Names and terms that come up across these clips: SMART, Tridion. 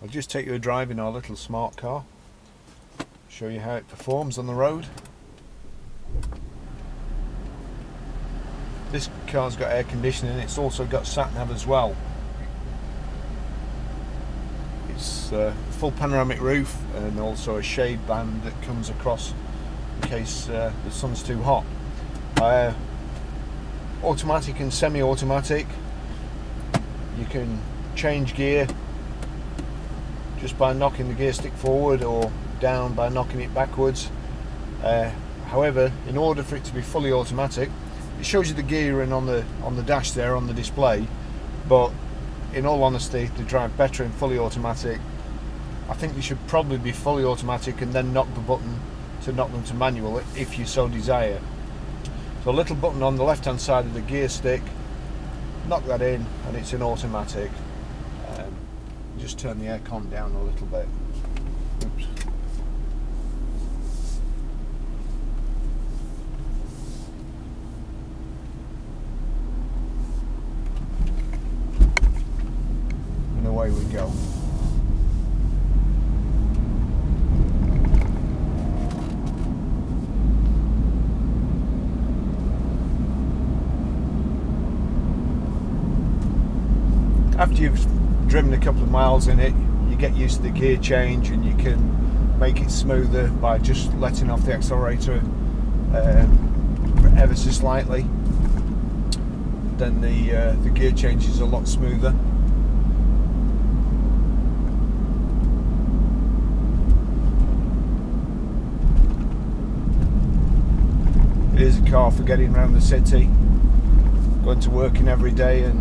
I'll just take you a drive in our little smart car, show you how it performs on the road. This car's got air conditioning, it's also got sat nav as well. It's a full panoramic roof and also a shade band that comes across in case the sun's too hot. Automatic and semi-automatic, you can change gear just by knocking the gear stick forward or down by knocking it backwards. However, in order for it to be fully automatic, it shows you the gear you're in on the dash there on the display, but in all honesty they drive better in fully automatic. I think they should probably be fully automatic and then knock the button to knock them to manual if you so desire. So a little button on the left hand side of the gear stick, knock that in and it's in automatic. Just turn the aircon down a little bit. Oops. And away we go. After you've driven a couple of miles in it, you get used to the gear change and you can make it smoother by just letting off the accelerator ever so slightly. Then the gear change is a lot smoother. It is a car for getting around the city, going to work in every day, and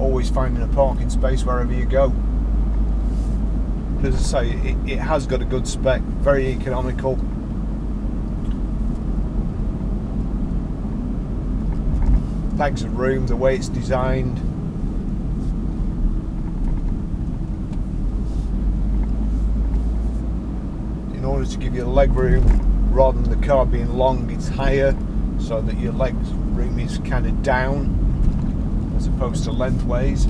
always finding a parking space wherever you go. But as I say, it has got a good spec, very economical. Bags of room, the way it's designed. In order to give you leg room, rather than the car being long, it's higher, so that your leg room is kind of down as opposed to lengthways.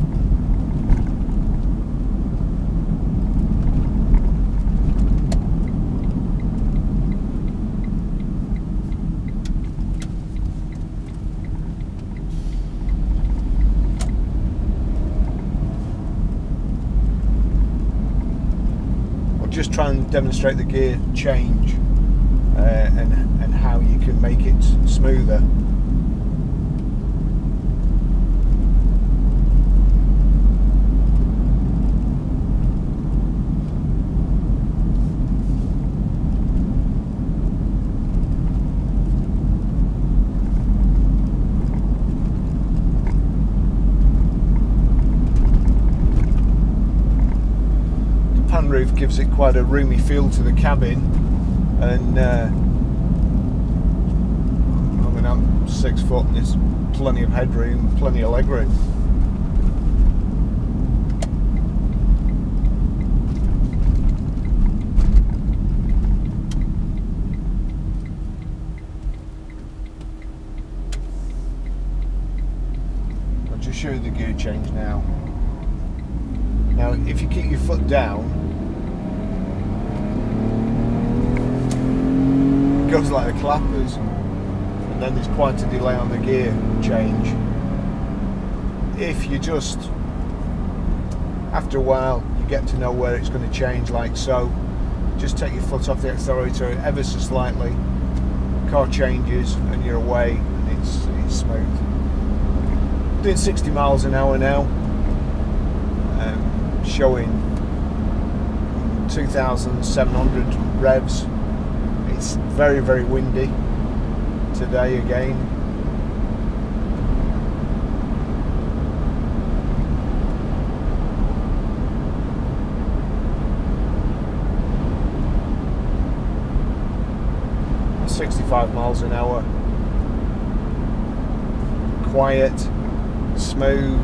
I'll just try and demonstrate the gear change and how you can make it smoother. Roof gives it quite a roomy feel to the cabin, and I mean, I'm 6 foot and there's plenty of headroom, plenty of legroom. I'll just show you the gear change now. Now if you keep your foot down, it goes like the clappers, and then there's quite a delay on the gear change. If you just, after a while, you get to know where it's going to change, like so. Just take your foot off the accelerator ever so slightly, car changes and you're away, and it's smooth. Doing 60 miles an hour now, showing 2,700 revs. It's very, very windy today again. At 65 miles an hour. Quiet, smooth.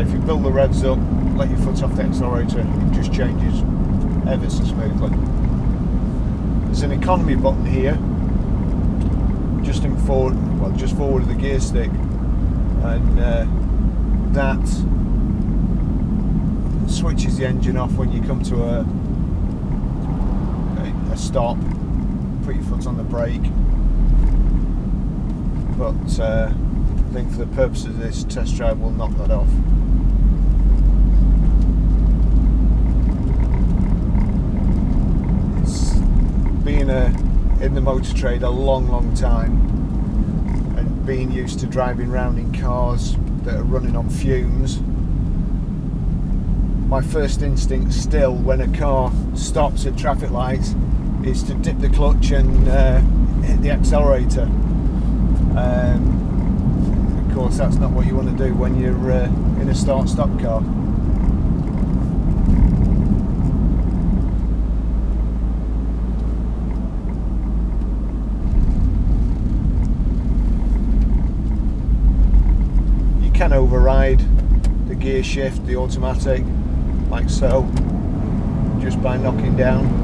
if you build the revs up, let your foot off the accelerator, it just changes ever so smoothly. There's an economy button here, just in forward, well, just forward of the gear stick, and that switches the engine off when you come to a stop. Put your foot on the brake, but I think for the purpose of this test drive, we'll knock that off. It's been in the motor trade a long time, and being used to driving around in cars that are running on fumes, my first instinct still when a car stops at traffic lights is to dip the clutch and hit the accelerator. Of course, that's not what you want to do when you're in a start-stop car. You can override the gear shift, the automatic, like so, just by knocking down.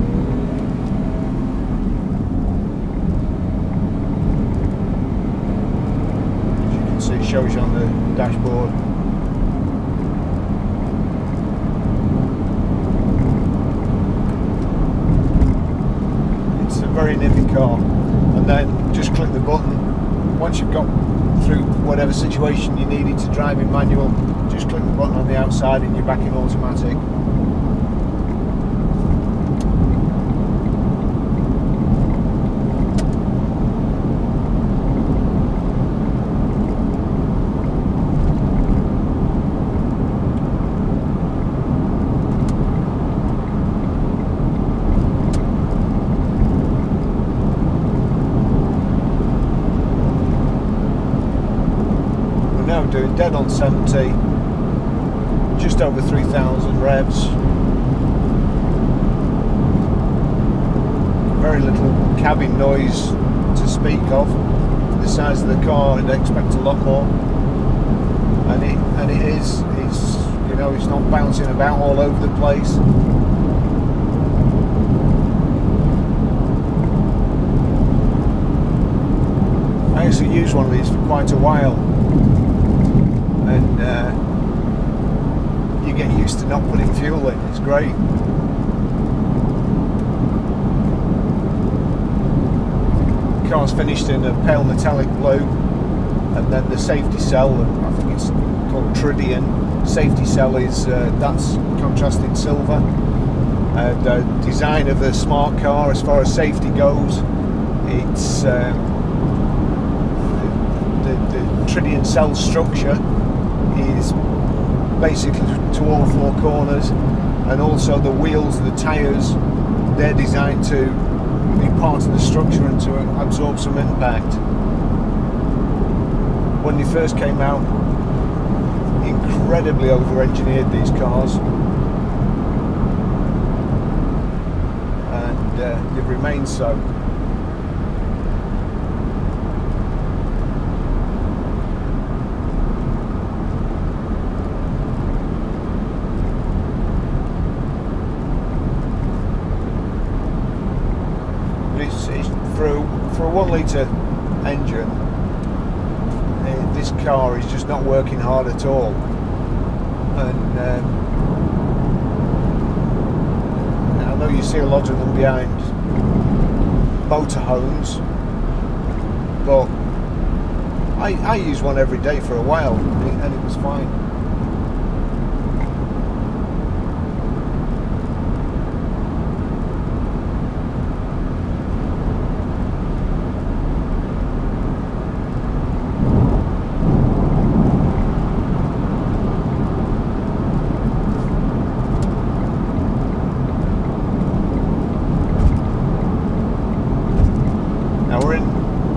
Shows you on the dashboard. It's a very nifty car, and then just click the button. Once you've got through whatever situation you needed to drive in manual, just click the button on the outside and you're back in automatic. Doing dead on 70, just over 3,000 revs, very little cabin noise to speak of. For the size of the car, I'd expect a lot more, and it's you know, it's not bouncing about all over the place. I actually used one of these for quite a while, and you get used to not putting fuel in. It's great. The car's finished in a pale metallic blue, and then the safety cell, I think it's called Tridion, safety cell is that's contrasted silver. The design of the smart car, as far as safety goes, it's the Tridion cell structure is basically to all four corners, and also the wheels, the tyres, they're designed to be part of the structure and to absorb some impact. When they first came out, incredibly over-engineered these cars, and they've remained so. For a 1 litre engine, this car is just not working hard at all, and I know you see a lot of them behind motorhomes, but I use one every day for a while, and it was fine.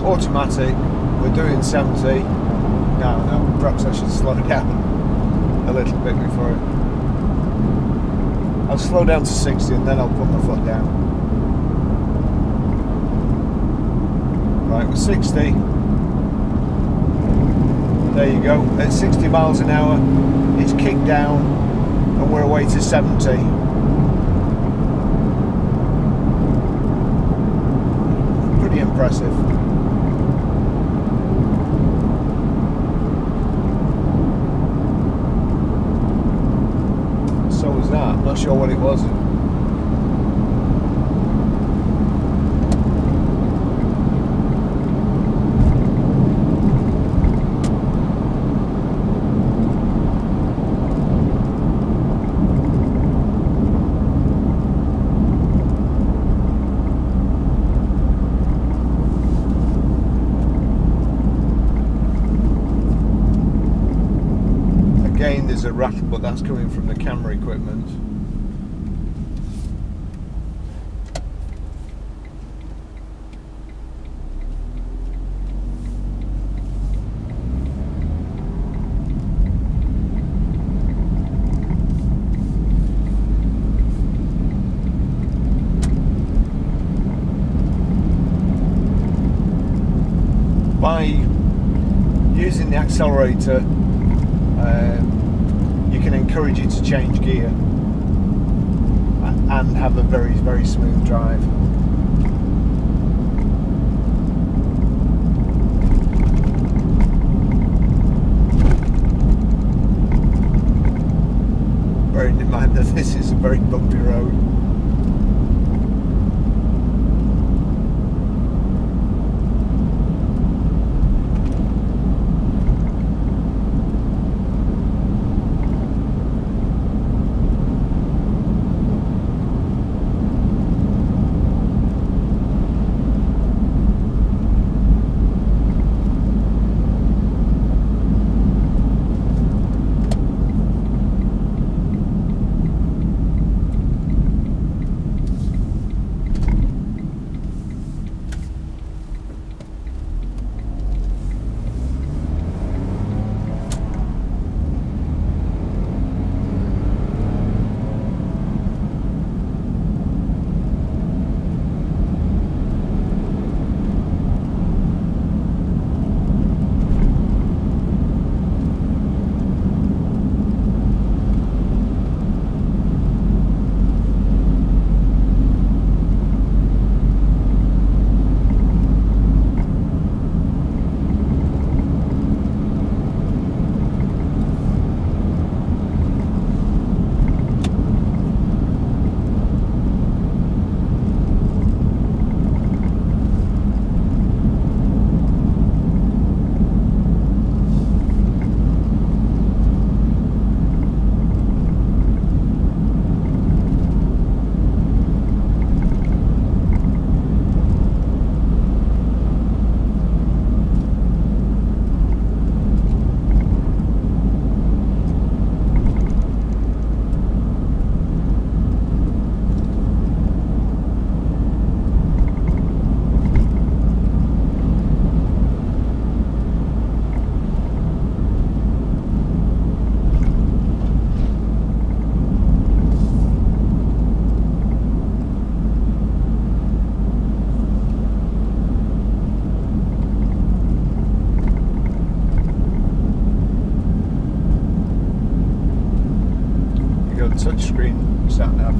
Automatic, we're doing 70. No, perhaps I should slow down a little bit before I'll slow down to 60 and then I'll put my foot down. Right, we're 60. There you go. At 60 miles an hour, it gets kicked down and we're away to 70. Impressive. So was that. I'm not sure what it was. Again, there's a rattle, but that's coming from the camera equipment. By using the accelerator, you can encourage it to change gear and have a very, very smooth drive. Bearing in mind that this is a very bumpy road. Touchscreen sat nav.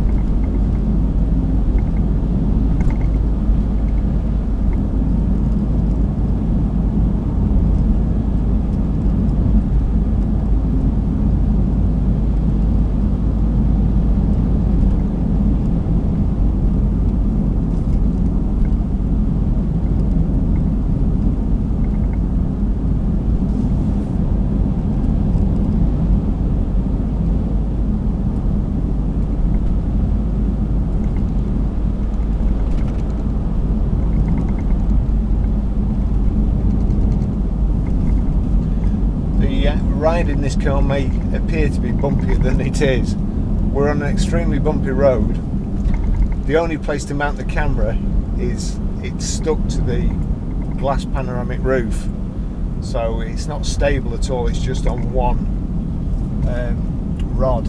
Ride in this car may appear to be bumpier than it is. We're on an extremely bumpy road. The only place to mount the camera is it's stuck to the glass panoramic roof, so it's not stable at all. It's just on one rod.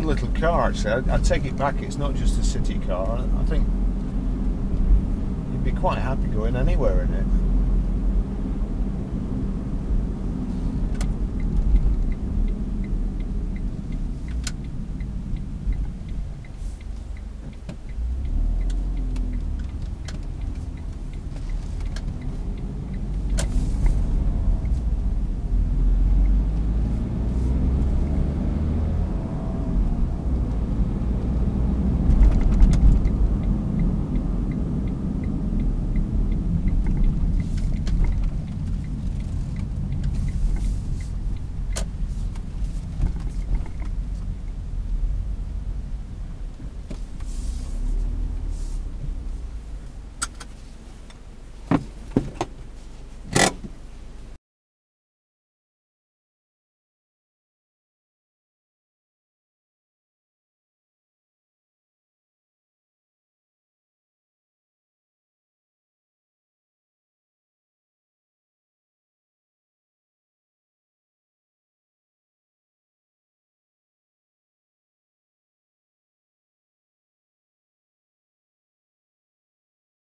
good little car, actually. I take it back, it's not just a city car. I think you'd be quite happy going anywhere in it.